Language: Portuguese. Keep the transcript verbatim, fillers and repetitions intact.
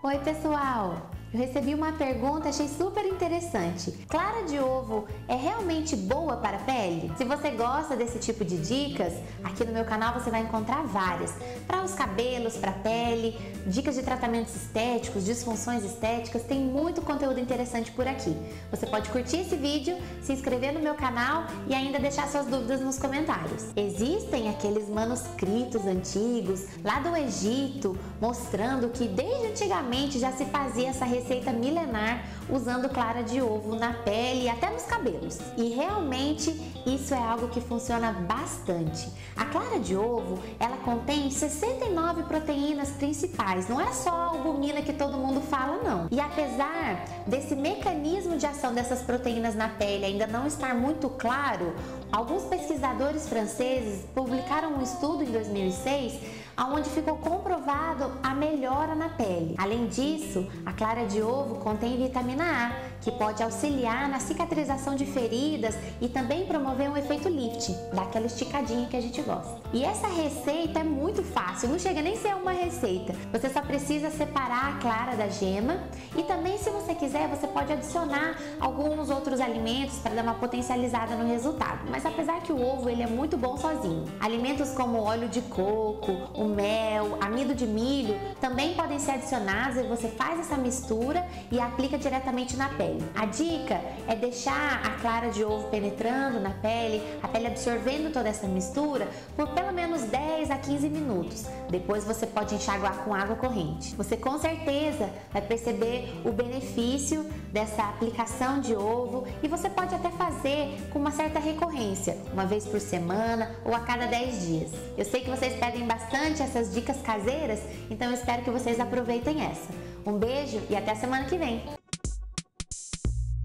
Oi pessoal, eu recebi uma pergunta, achei super interessante. Clara de ovo é realmente boa para a pele? Se você gosta desse tipo de dicas, aqui no meu canal você vai encontrar várias. Para os cabelos, para a pele, dicas de tratamentos estéticos, disfunções estéticas, tem muito conteúdo interessante por aqui. Você pode curtir esse vídeo, se inscrever no meu canal e ainda deixar suas dúvidas nos comentários. Existem aqueles manuscritos antigos, lá do Egito, mostrando que desde antigamente já se fazia essa receita milenar usando clara de ovo na pele e até nos cabelos. E realmente isso é algo que funciona bastante. A clara de ovo, ela contém sessenta e nove proteínas principais, não é só a albumina que todo mundo fala não. E apesar desse mecanismo de ação dessas proteínas na pele ainda não estar muito claro, alguns pesquisadores franceses publicaram um estudo em dois mil e seis onde ficou comprovado a melhora na pele. Além disso, a clara de ovo contém vitamina A, que pode auxiliar na cicatrização de feridas e também promover um efeito lifting, daquela esticadinha que a gente gosta. E essa receita é muito fácil, não chega nem a ser uma receita. Você só precisa separar a clara da gema e também, se você quiser, você pode adicionar alguns outros alimentos para dar uma potencializada no resultado. Mas apesar que o ovo ele é muito bom sozinho, alimentos como óleo de coco, o mel, amido de milho também podem ser adicionados e você faz essa mistura e aplica diretamente na pele. A dica é deixar a clara de ovo penetrando na pele, a pele absorvendo toda essa mistura por pelo menos dez a quinze minutos. Depois você pode enxaguar com água corrente. Você com certeza vai perceber o benefício dessa aplicação de ovo e você pode até fazer com uma certa recorrência, uma vez por semana ou a cada dez dias. Eu sei que vocês pedem bastante essas dicas caseiras, então eu espero que vocês aproveitem essa. Um beijo e até a semana que vem!